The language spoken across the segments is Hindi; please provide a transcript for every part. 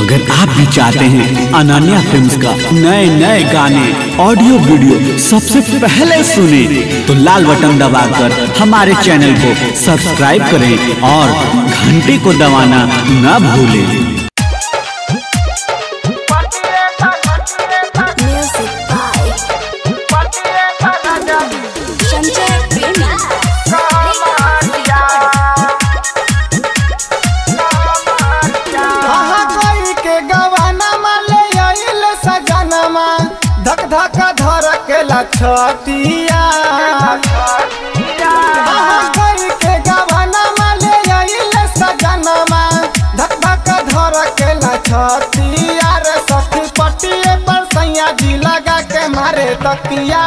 अगर आप भी चाहते हैं अनन्या फिल्म्स का नए नए गाने ऑडियो वीडियो सबसे पहले सुने तो लाल बटन दबाकर हमारे चैनल को सब्सक्राइब करें और घंटी को दबाना ना भूलें। छतिया के गवाना माले आइले सजनमा धक धक धर के ला छतिया रे सखी पटिए पर सैया जी लगा के मारे तकिया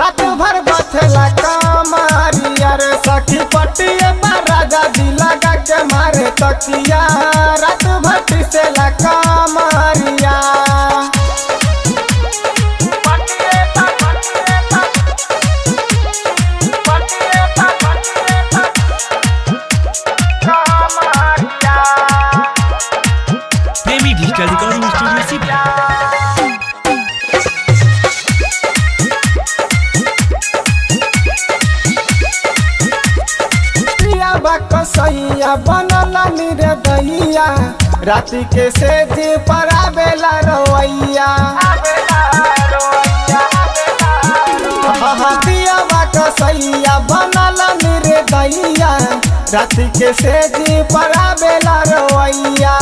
रात भर बथला कमरिया रे सखी पटिए पर राजा जी लगा के मारे तकिया रात भर पिसेला कमरिया रिकॉर्डिंग स्टूडियो से प्रिया बाको सैया बनला निरे दैया राति के सेज पर आवेला रोइया प्रिया बाको सैया बनला निरे दैया राति के सेज पर आवेला रोइया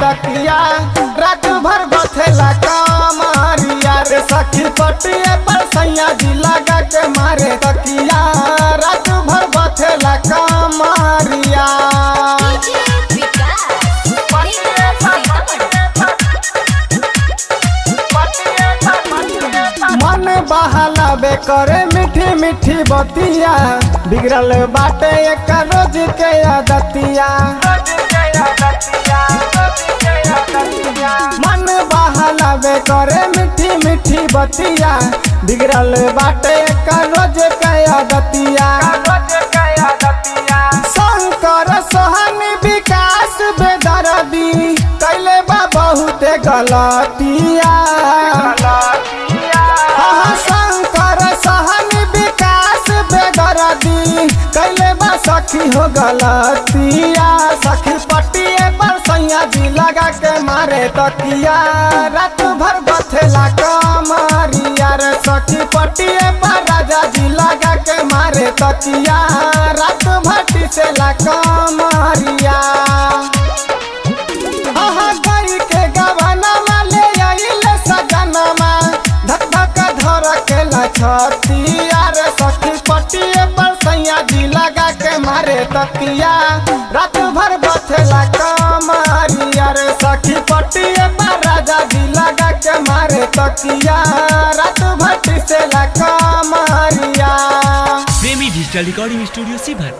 तकिया रात भर बथेला कमरिया रे सखी पटिए पर सैया जी लगा के मारे तकिया रात भर बथेला कमरिया मन बहला बे करे मीठी मीठी बतिया बिगड़ल बाटे एक रोज के आदतिया मन बहलावे करे मीठी मीठी बतिया बिगड़ल बाटे का रोज कया दतिया शंकर सोहनी विकास बेदरदी कैले बा बहुत गलतिया शंकर सोहनी विकास बेदरदी कैले बा सखी हो गलतिया सखी पटिए पर सैया जी लगा के मारे तकिया रात भर बथेला कमरिया रे सखी पटिए पर राजा जी लगा के मारे तकिया रात भर पिसेला कमरिया के गवाना माले आइले सजनमा धक धक धर के ला छतिया रे सखी पटिए पर सैया जी लगा के मारे तकिया रात भर बथेला कमरिया रे सखी पटिए पर राजा जी लगा के मारे तकिया रात भर पिसेला कमरिया। प्रेमी डिजिटल रिकॉर्डिंग स्टूडियो से भर।